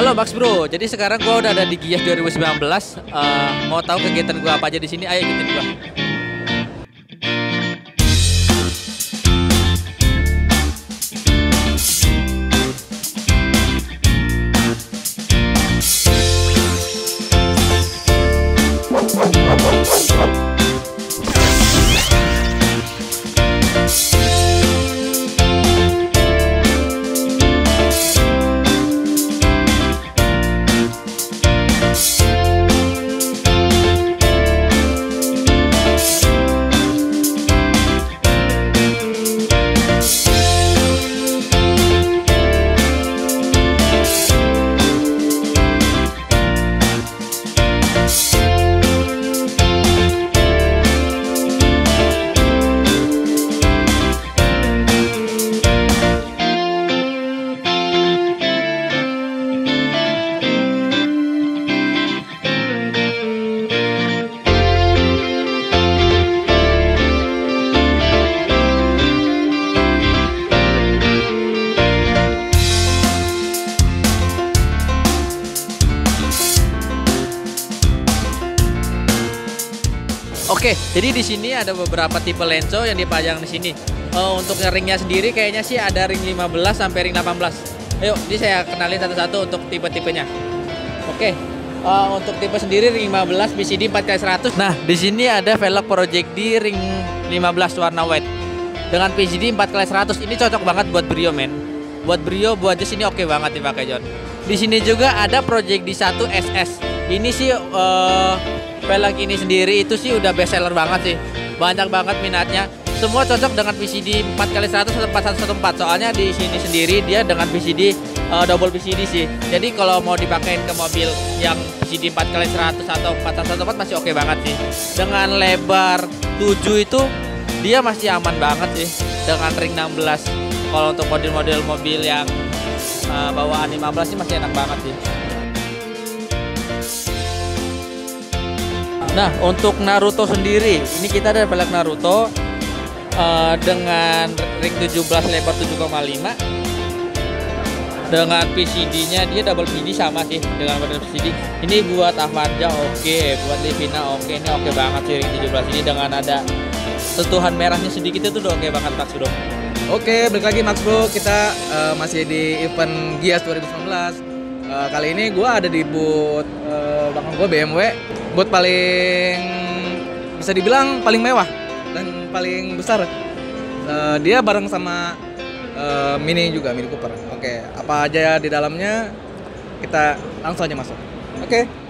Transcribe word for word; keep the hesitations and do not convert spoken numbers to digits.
Halo Max Bro, jadi sekarang gua udah ada di GIIAS dua ribu sembilan belas. Uh, mau tahu kegiatan gua apa aja di sini? Ayo ikutin gua. Oke, jadi di sini ada beberapa tipe Lenso yang dipajang di sini. Uh, untuk ringnya sendiri kayaknya sih ada ring lima belas sampai ring delapan belas. Ayo, ini saya kenalin satu-satu untuk tipe-tipenya. Oke, uh, untuk tipe sendiri ring lima belas B C D empat kali seratus. Nah, di sini ada velg Project D ring lima belas warna white. Dengan P C D empat kali seratus ini cocok banget buat Brio, men. Buat Brio, buat jazz ini oke banget dipakai, John. Di sini juga ada Project D satu S S. Ini sih uh, velg ini sendiri itu sih udah best seller banget sih. Banyak banget minatnya. Semua cocok dengan P C D empat kali seratus atau empat satu satu empat. Soalnya di sini sendiri dia dengan P C D uh, double P C D sih. Jadi kalau mau dipakein ke mobil yang P C D empat kali seratus atau empat satu satu empat masih oke banget sih. Dengan lebar tujuh itu dia masih aman banget sih dengan ring enam belas. Kalau untuk model-model mobil yang uh, bawaan lima belas sih masih enak banget sih. Nah, untuk Naruto sendiri, ini kita ada velg Naruto uh, dengan ring tujuh belas lebar tujuh koma lima. Dengan P C D-nya dia double P C D sama sih dengan model P C D. Ini buat Ahmadjang oke, okay. Buat Livina oke, okay. Ini oke okay banget sih ring tujuh belas ini dengan ada sentuhan merahnya sedikit itu udah oke okay banget Max Bro. Oke, balik lagi Max Bro, kita uh, masih di event GIIAS dua ribu sembilan belas. Uh, kali ini gue ada di booth uh, belakang gue B M W, booth paling bisa dibilang paling mewah dan paling besar. Uh, dia bareng sama uh, Mini juga, Mini Cooper. Oke, okay. Apa aja di dalamnya kita langsung aja masuk. Oke. Okay.